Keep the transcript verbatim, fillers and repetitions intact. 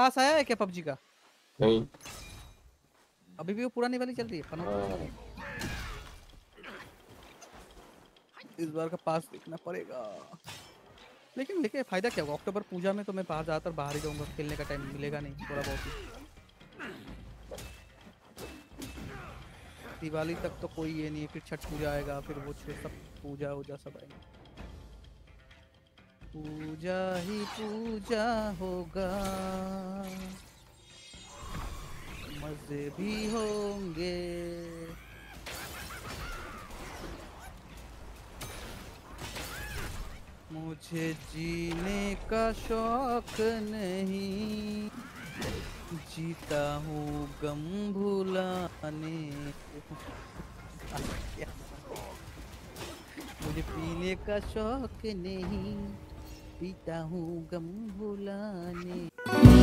पास आया है क्या पबजी का? नहीं, अभी भी वो पुरानी वाली चल रही है। इस बार का पास देखना पड़ेगा, लेकिन देखिए फायदा क्या होगा, अक्टूबर पूजा में तो मैं पास ज्यादातर बाहर ही जाऊंगा, खेलने का टाइम मिलेगा नहीं, थोड़ा बहुत ही। दिवाली तक तो कोई ये नहीं है, फिर छठ पूजा आएगा, फिर वो सब पूजा वूजा सब आएगा, पूजा ही पूजा होगा, मजे भी होंगे। मुझे जीने का शौक नहीं, जीता हूँ गम भुलाने। मुझे पीने का शौक नहीं, पीता हूँ गम भुलाने।